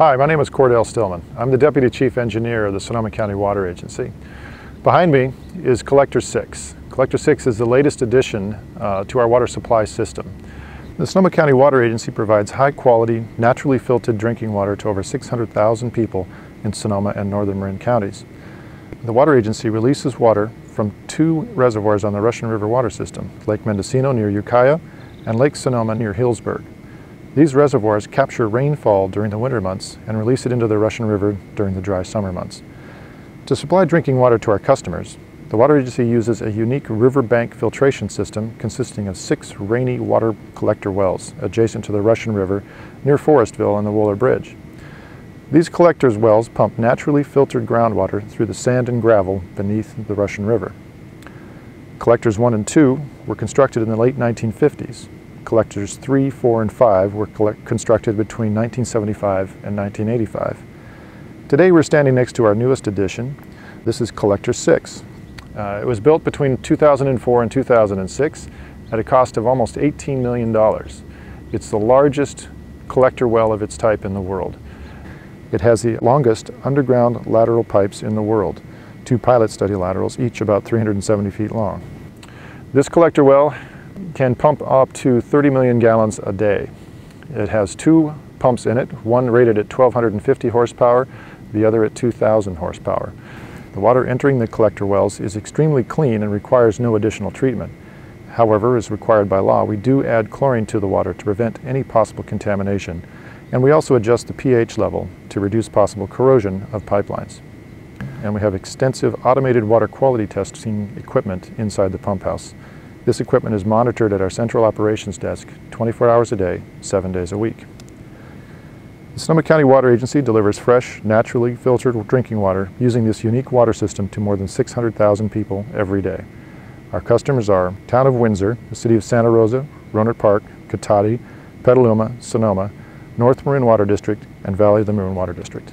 Hi, my name is Cordell Stillman. I'm the Deputy Chief Engineer of the Sonoma County Water Agency. Behind me is Collector 6. Collector 6 is the latest addition to our water supply system. The Sonoma County Water Agency provides high-quality, naturally filtered drinking water to over 600,000 people in Sonoma and northern Marin counties. The Water Agency releases water from two reservoirs on the Russian River water system, Lake Mendocino near Ukiah and Lake Sonoma near Hillsburg. These reservoirs capture rainfall during the winter months and release it into the Russian River during the dry summer months. To supply drinking water to our customers, the Water Agency uses a unique riverbank filtration system consisting of 6 rainy water collector wells adjacent to the Russian River near Forestville and the Wooler Bridge. These collectors' wells pump naturally filtered groundwater through the sand and gravel beneath the Russian River. Collectors 1 and 2 were constructed in the late 1950s. Collectors 3, 4, and 5 were constructed between 1975 and 1985. Today we're standing next to our newest addition. This is Collector 6. It was built between 2004 and 2006 at a cost of almost $18 million. It's the largest collector well of its type in the world. It has the longest underground lateral pipes in the world, 2 pilot study laterals, each about 370 feet long. This collector well can pump up to 30 million gallons a day. It has 2 pumps in it, one rated at 1,250 horsepower, the other at 2,000 horsepower. The water entering the collector wells is extremely clean and requires no additional treatment. However, as required by law, we do add chlorine to the water to prevent any possible contamination, and we also adjust the pH level to reduce possible corrosion of pipelines. And we have extensive automated water quality testing equipment inside the pump house. This equipment is monitored at our central operations desk 24 hours a day, 7 days a week. The Sonoma County Water Agency delivers fresh, naturally filtered drinking water using this unique water system to more than 600,000 people every day. Our customers are Town of Windsor, the City of Santa Rosa, Rohnert Park, Cotati, Petaluma, Sonoma, North Marin Water District, and Valley of the Marin Water District.